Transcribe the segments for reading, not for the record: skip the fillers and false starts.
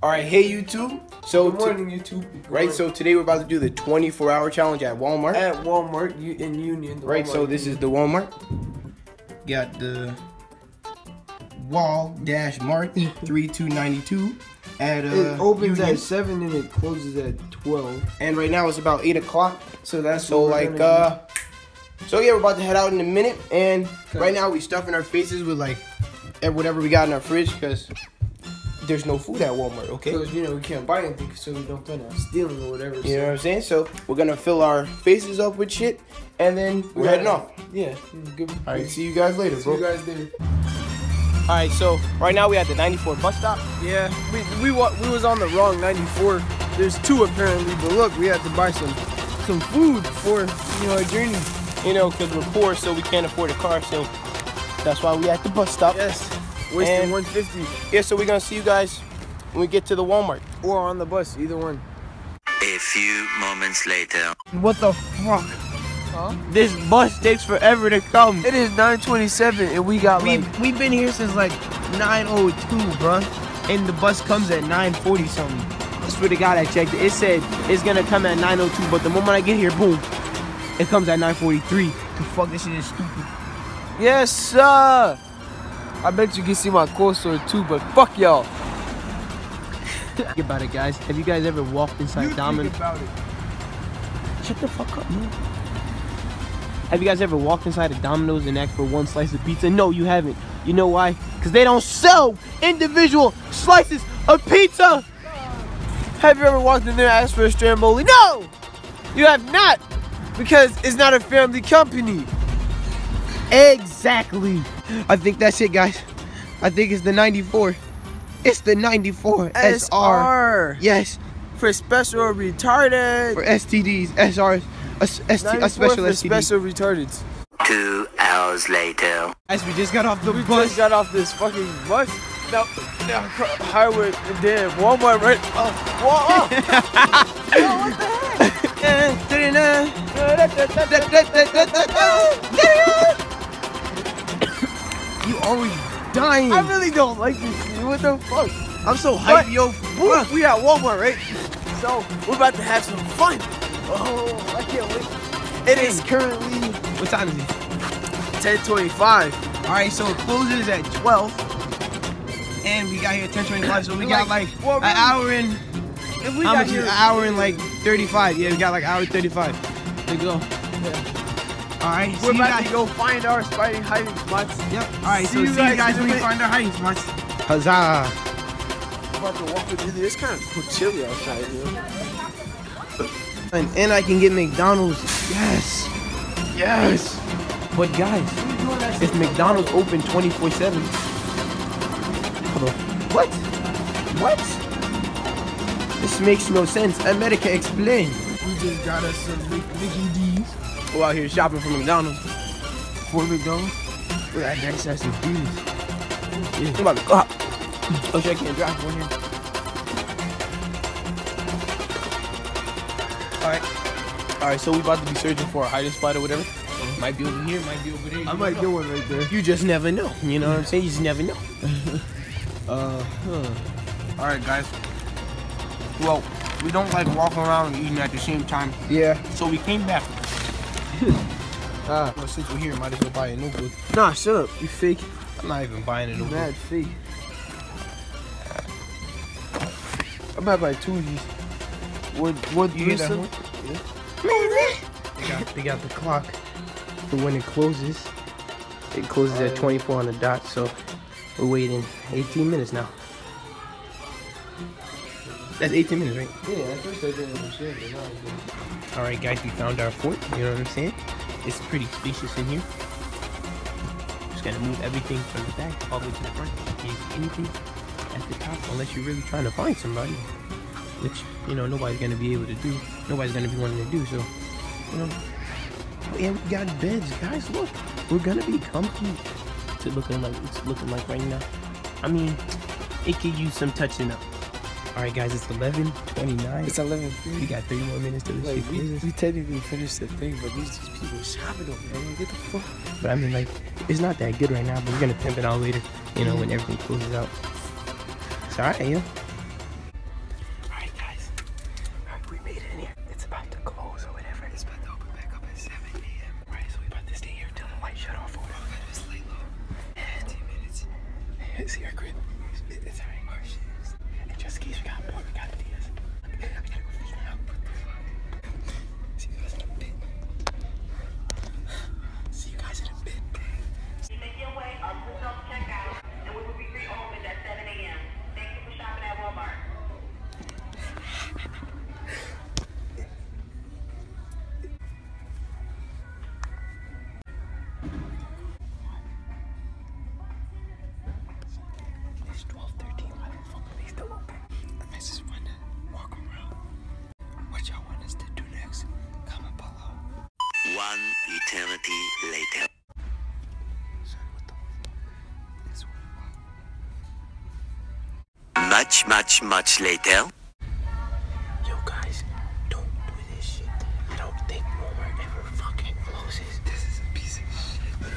All right, hey YouTube. So good morning, YouTube. Good morning. So today we're about to do the 24-hour challenge at Walmart. At Walmart in Union. Right, Walmart. So this is the Walmart. Got the Wal-Mart 3292. It opens Union at 7 and it closes at 12. And right now it's about 8 o'clock. So that's so like so yeah, we're about to head out in a minute. And right now we stuffing our faces with like whatever we got in our fridge because there's no food at Walmart, okay? Because, you know, we can't buy anything, so we don't plan on stealing or whatever. You know what I'm saying? So, we're going to fill our faces up with shit, and then we're heading off. Yeah. All right, see you guys later, bro. See you guys later. All right, so, right now we at the 94 bus stop. Yeah, we was on the wrong 94. There's two, apparently, but look, we had to buy some food for, you know, our journey. You know, because we're poor, so we can't afford a car, so that's why we at the bus stop. Yes. Wasting $1.50. Yeah, so we're gonna see you guys when we get to the Walmart. Or on the bus, either one. A few moments later. What the fuck? Huh? This bus takes forever to come. It is 9:27 and we got we've been here since like 9:02, bruh. And the bus comes at 9:40 something. I swear to God I checked it. It said it's gonna come at 9:02, but the moment I get here, boom, it comes at 9:43. The fuck, this shit is stupid. Yes, sir! I bet you can see my coaster too, but fuck y'all. Think about it, guys. Have you guys ever walked inside Domino's? Shut the fuck up, man. Have you guys ever walked inside a Domino's and asked for one slice of pizza? No, you haven't. You know why? Because they don't sell individual slices of pizza. No. Have you ever walked in there and asked for a Stromboli? No, you have not, because it's not a family company. Exactly. I think that's it, guys. I think it's the 94. It's the 94 SR. Yes. For special retarded. For STDs, SRs, a special for STD. Special retardeds. 2 hours later. Guys, we just got off the bus. We just got off this fucking bus. Now highway and then Walmart right. Whoa. What the heck? You always dying. I really don't like this shit. What the fuck? I'm so hyped, yo. We at Walmart, right? So we're about to have some fun. Oh, I can't wait. It is currently, what time is it? 10:25. All right, so it closes at 12, and we got here at 10:25. So we got like an hour and how much? An hour and like 35. Yeah, we got like an hour and 35 to go. Yeah. Alright, we're about to go find our hiding spots. Yep. Alright, so see you guys when we find our hiding spots. Huzzah! I'm about to walk through this. It's kind of chilly outside here. And I can get McDonald's. Yes! Yes! But guys, if McDonald's open 24/7. Hold on. What? What? This makes no sense. America, explain. We just got us some Mickey D's. Go out here shopping for McDonald's. For McDonald's? Look at that next ass of beans. Yeah. I'm about to go out. Oh shit, I can't drive one here. Alright. Alright, so we about to be searching for a hiding spot or whatever. Might be over here, might be over there. I might get one right there. You just never know. You know what I'm saying? You just never know. Alright, guys. Well, we don't like walking around and eating at the same time. Yeah. So we came back. Well, since we're here, might as well buy a notebook. Nah, shut up. You fake. I'm not even buying a notebook. Mad fake. I'm about to buy two of these. What you hear that one? Yeah. They got the clock for when it closes. It closes at 24 on the dot, so we're waiting 18 minutes now. That's 18 minutes, right? Yeah, at first I didn't understand, but now I do. Alright guys, we found our fort, you know what I'm saying? It's pretty spacious in here. Just gotta move everything from the back all the way to the front. You can't see anything at the top unless you're really trying to find somebody. Which, you know, nobody's gonna be able to do. Nobody's gonna be wanting to do, so, you know. And we got beds, guys, look. We're gonna be comfy. It's looking like right now. I mean, it could use some touching up. Alright guys, it's 11:29. It's 11:30. We got 31 minutes to this shit. We technically finished the thing, but these people shopping over there. What the fuck? But I mean, like, it's not that good right now, but we're gonna pimp it out later, you know, when everything closes out. It's alright, yeah. the secret. It's hiding our shoes. And just in case we got bored, we got ideas. Look, I gotta go feed out. What the fuck? See you guys in a bit. See you guys in a bit. You make your way up to self-checkout, and we will be reopened at 7 a.m. Thank you for shopping at Walmart. One eternity later. Sorry, what the fuck? This one. Much later. Yo guys, don't do this shit. I don't think Walmart ever fucking closes. This is a piece of shit.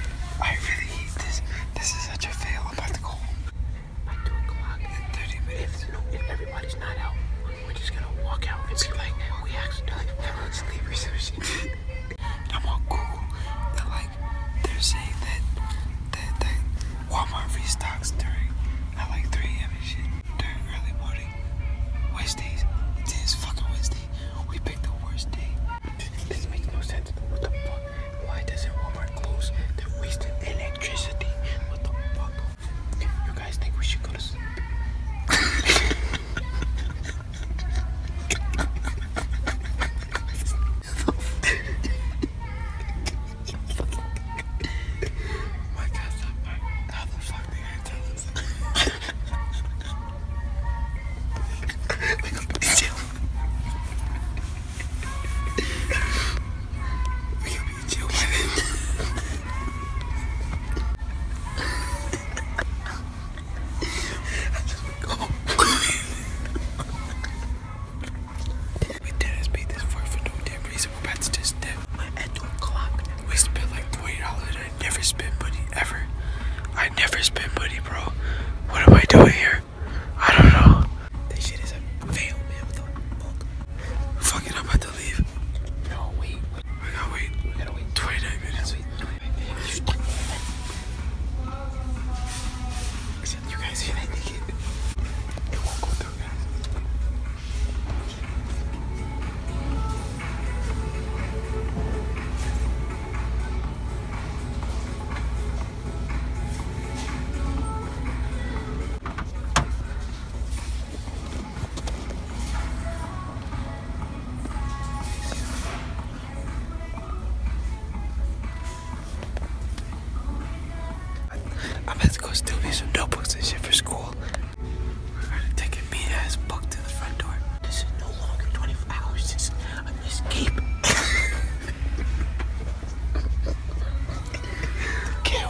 I really hate this. This is such a fail. I'm about to go home. By 2 o'clock in 30 minutes. If everybody's not out, we're just gonna walk out and be like, we actually like everyone's sleep or some shit. I'm on Google, they're like, they're saying that Walmart restocks during at like 3 a.m. and shit, during early morning. Wednesdays, today is fucking Wednesday. We picked the worst day. This makes no sense. What the fuck? Why doesn't Walmart close? They're wasting electricity. What the fuck? You guys think we should go to sleep?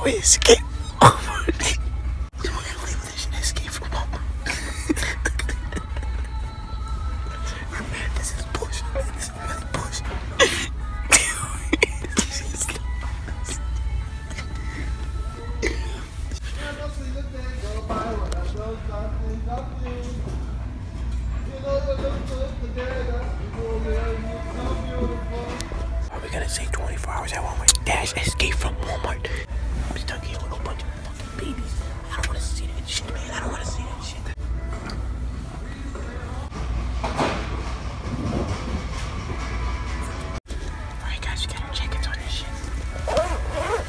We escape. Oh, we're gonna leave this and escape from home. This is bullshit. This is really bullshit. Are we gonna say 24 hours at Walmart? Dash escape from Walmart. I'm stuck here with a bunch of fucking babies. I don't want to see that shit, man. I don't want to see that shit. Alright guys, we gotta check into this shit. Alright,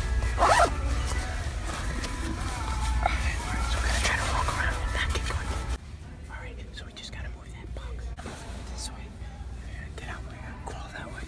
so we gotta try to walk around and not get caught. Alright, so we just gotta move that box. This way. Get out, we gotta crawl that way.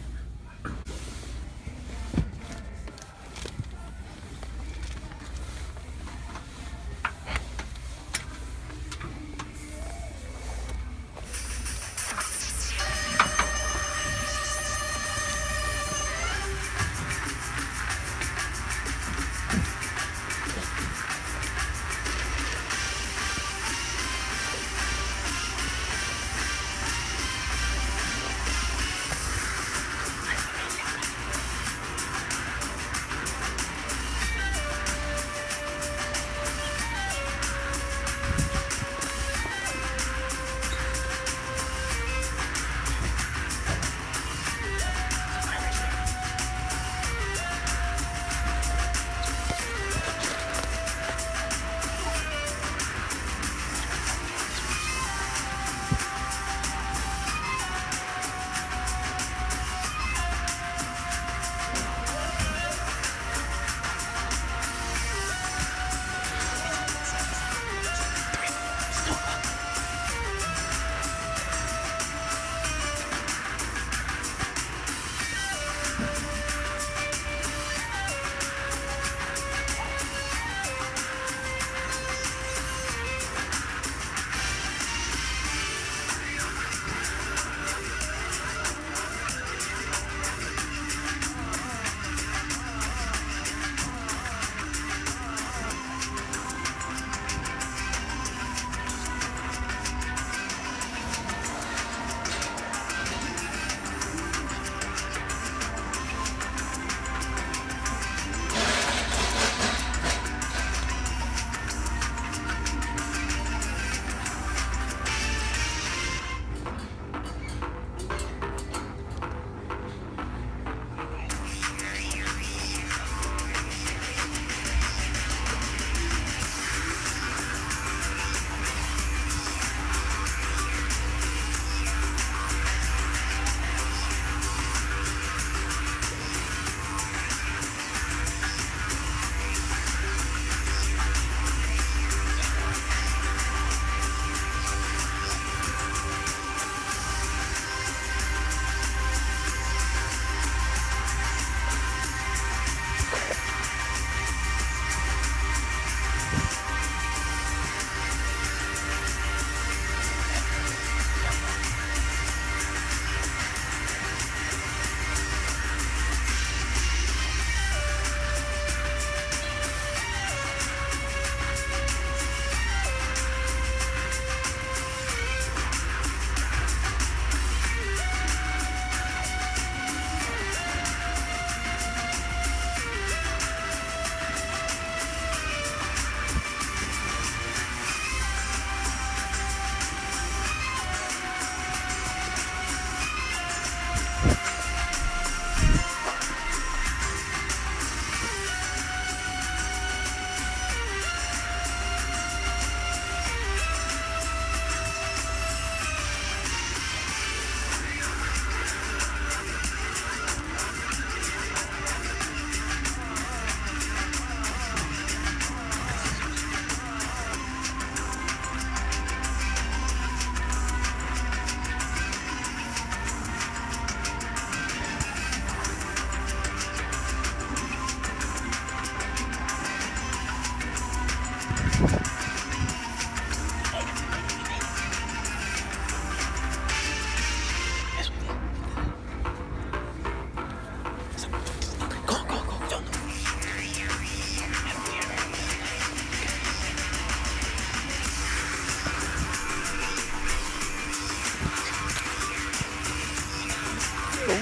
cool.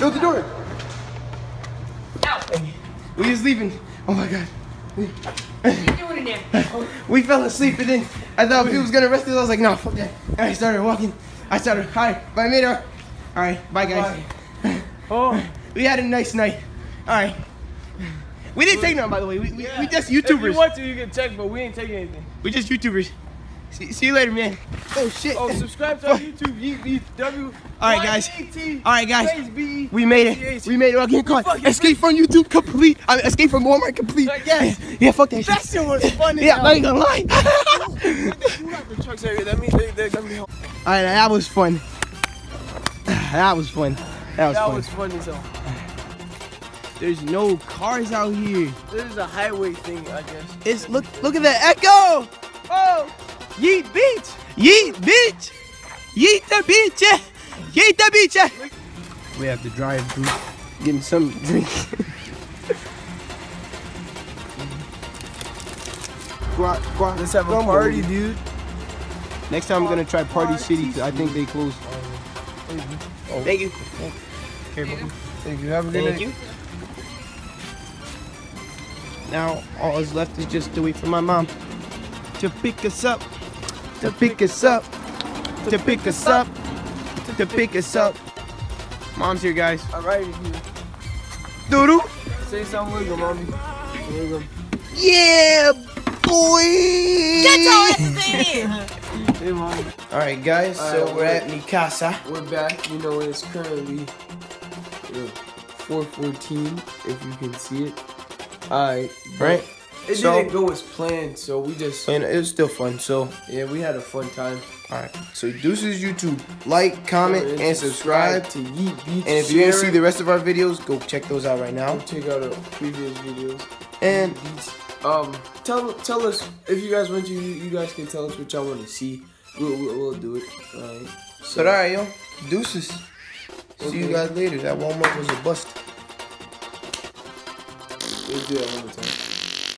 Go to the door. Ow. Hey, we was leaving. Oh my God. What are you doing in there? We fell asleep and then I thought he was gonna arrest us. I was like, no, fuck that. And I started walking. I started, hi, bye, Midor. All right, bye guys. Bye. Oh, we had a nice night. All right. We didn't take none, by the way. We just YouTubers. If you want to, you can check, but we ain't taking anything. We just YouTubers. See you later, man. Oh shit. Oh, subscribe to our YouTube, YEET BEACH. Alright guys. Alright guys. We made it. We made it. I'm getting caught. Escape from YouTube complete. I mean, escape from Walmart complete. Yes. Yeah, fuck that shit. That shit was funny. Yeah, I'm not even gonna lie. Alright, that was fun. That was fun. That was fun as hell. There's no cars out here. There's a highway thing, I guess. It's look at that echo! Oh! Yeet Beach! Yeet Beach! Yeet the beach! Yeet the beach! We have to drive through getting some drink. Let's have a party, dude. Next time I'm gonna try Party City because I think they closed. Thank you. Thank you. Have a good day. Now all that's left is just to wait for my mom to pick us up. To pick us up, to pick us up, to pick us up. Mom's here, guys. Alright, Doodoo. Say something wiggle, mommy. Wiggle. Yeah, boy. Get your ass in here. Alright, guys. So we're at mi casa. We're back. You know it's currently 414, if you can see it. Alright. Right? It didn't go as planned, so we just... And it was still fun, so... Yeah, we had a fun time. Alright, so deuces YouTube. Like, comment, and subscribe to YEET BEACH. And if you want to see the rest of our videos, go check those out right now. Go check out our previous videos. And... tell us, if you guys want to, you guys can tell us what y'all want to see. We'll do it. Alright. So, alright, yo. Deuces. Okay. See you guys later. That Walmart was a bust. Let's do that one more time.